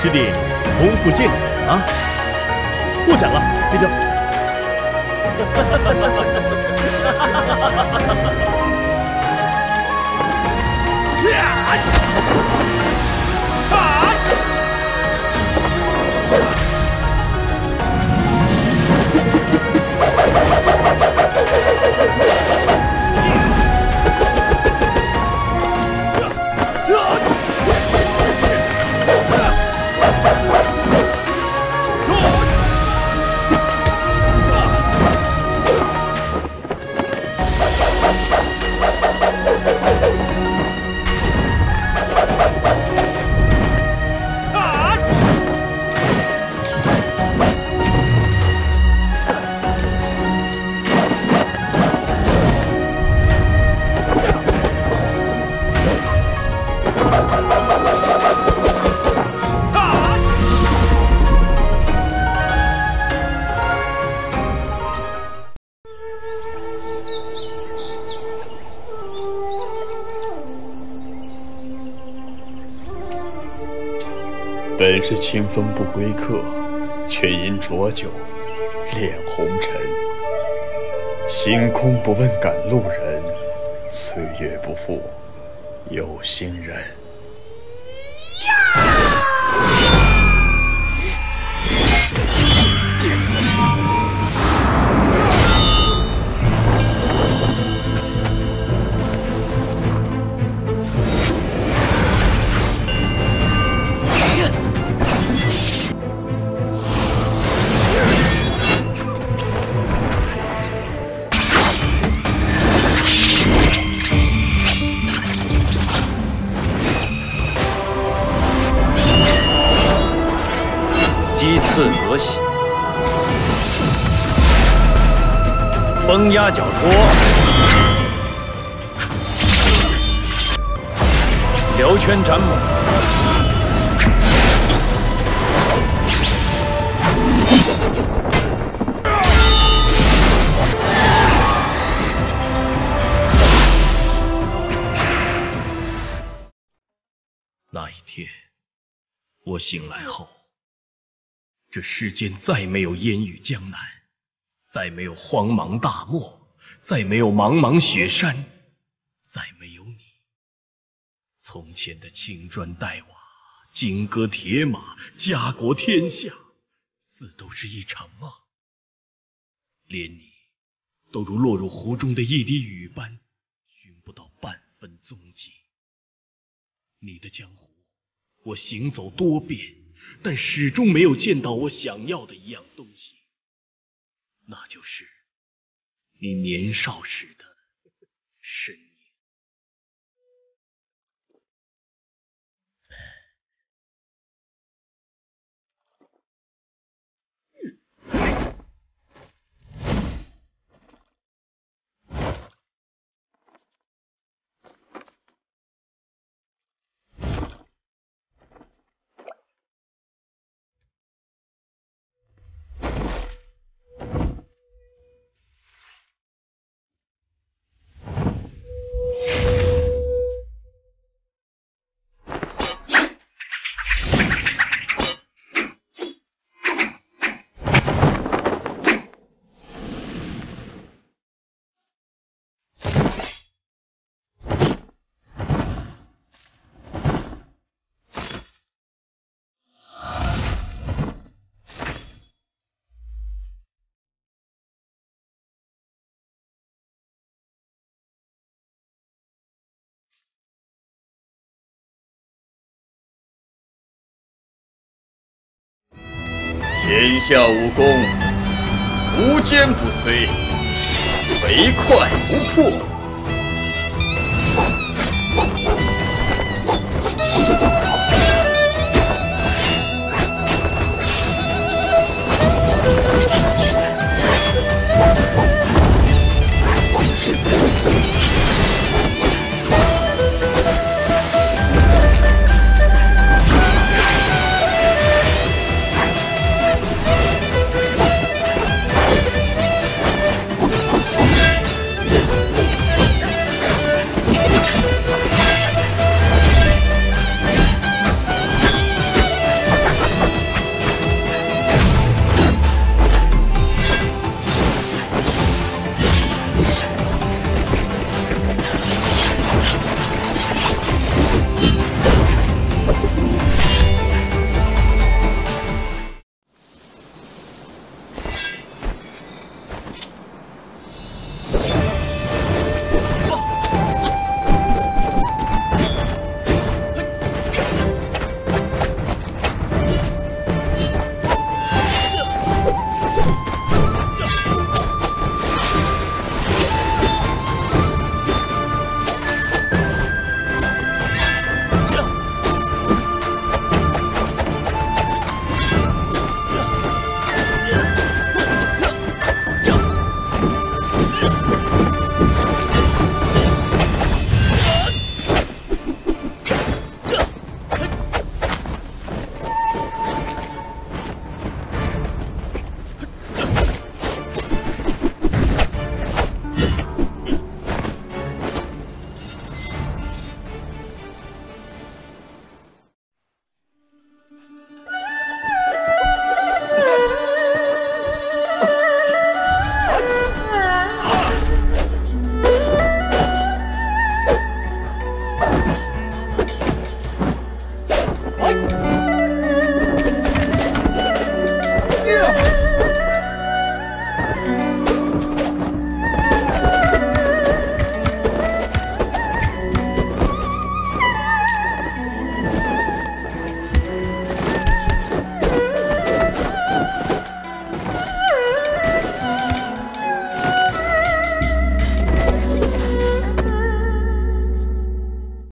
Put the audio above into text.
师弟，功夫见长啊！过奖了，师兄。本是清风不归客，却因浊酒恋红尘。星空不问赶路人，岁月不负有心人。崩压脚戳，流圈斩猛，那一天，我醒来后，这世间再没有烟雨江南。 再没有荒茫大漠，再没有茫茫雪山，再没有你。从前的青砖黛瓦、金戈铁马、家国天下，似都是一场梦。连你都如落入湖中的一滴雨般，寻不到半分踪迹。你的江湖，我行走多遍，但始终没有见到我想要的一样东西。 那就是你年少时的身影。天下武功，无坚不摧，唯快不破。